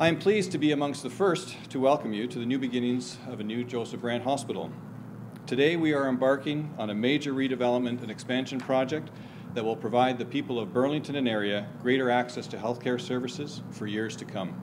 I am pleased to be amongst the first to welcome you to the new beginnings of a new Joseph Brant Hospital. Today we are embarking on a major redevelopment and expansion project that will provide the people of Burlington and area greater access to healthcare services for years to come.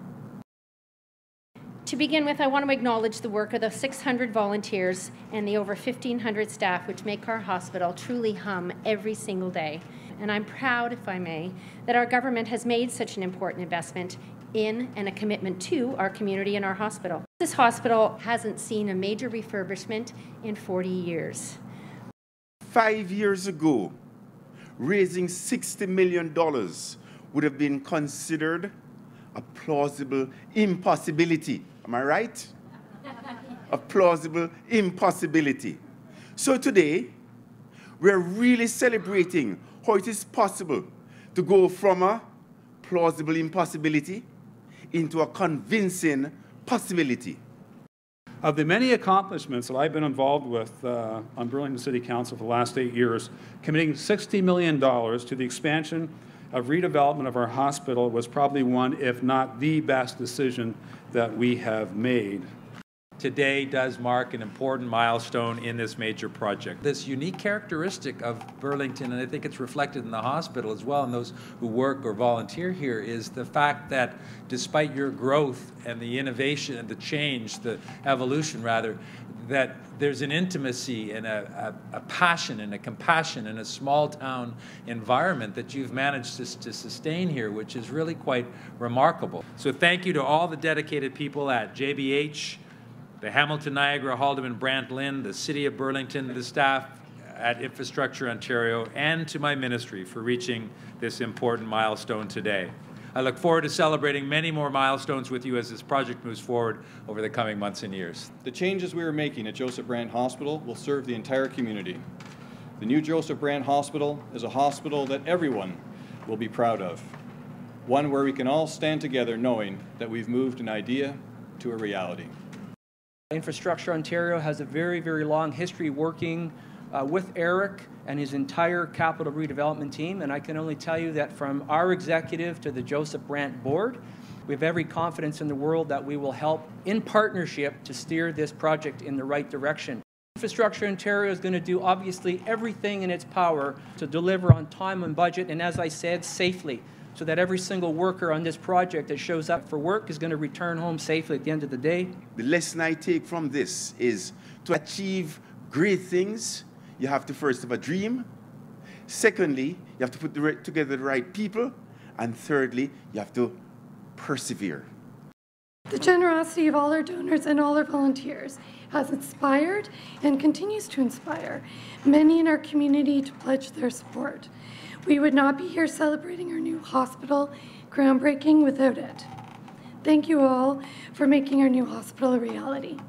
To begin with, I want to acknowledge the work of the 600 volunteers and the over 1,500 staff which make our hospital truly hum every single day. And I'm proud, if I may, that our government has made such an important investment in and a commitment to our community and our hospital. This hospital hasn't seen a major refurbishment in 40 years. 5 years ago, raising $60 million would have been considered a plausible impossibility. Am I right? A plausible impossibility. So today, we're really celebrating how it is possible to go from a plausible impossibility into a convincing possibility. Of the many accomplishments that I've been involved with on Burlington City Council for the last 8 years, committing $60 million to the expansion of redevelopment of our hospital was probably one, if not the best decision that we have made. Today does mark an important milestone in this major project. This unique characteristic of Burlington, and I think it's reflected in the hospital as well, and those who work or volunteer here, is the fact that despite your growth and the innovation and the change, the evolution rather, that there's an intimacy and a passion and a compassion in a small town environment that you've managed to sustain here, which is really quite remarkable. So thank you to all the dedicated people at JBH, the Hamilton, Niagara, Haldimand, Brant, Lynn, the City of Burlington, the staff at Infrastructure Ontario, and to my ministry for reaching this important milestone today. I look forward to celebrating many more milestones with you as this project moves forward over the coming months and years. The changes we are making at Joseph Brant Hospital will serve the entire community. The new Joseph Brant Hospital is a hospital that everyone will be proud of, one where we can all stand together knowing that we've moved an idea to a reality. Infrastructure Ontario has a very, very long history working with Eric and his entire capital redevelopment team, and I can only tell you that from our executive to the Joseph Brant board, we have every confidence in the world that we will help in partnership to steer this project in the right direction. Infrastructure Ontario is going to do obviously everything in its power to deliver on time and budget, and as I said, safely, so that every single worker on this project that shows up for work is going to return home safely at the end of the day. The lesson I take from this is to achieve great things, you have to first have a dream. Secondly, you have to put together the right people. And thirdly, you have to persevere. The generosity of all our donors and all our volunteers has inspired and continues to inspire many in our community to pledge their support. We would not be here celebrating our new hospital groundbreaking without it. Thank you all for making our new hospital a reality.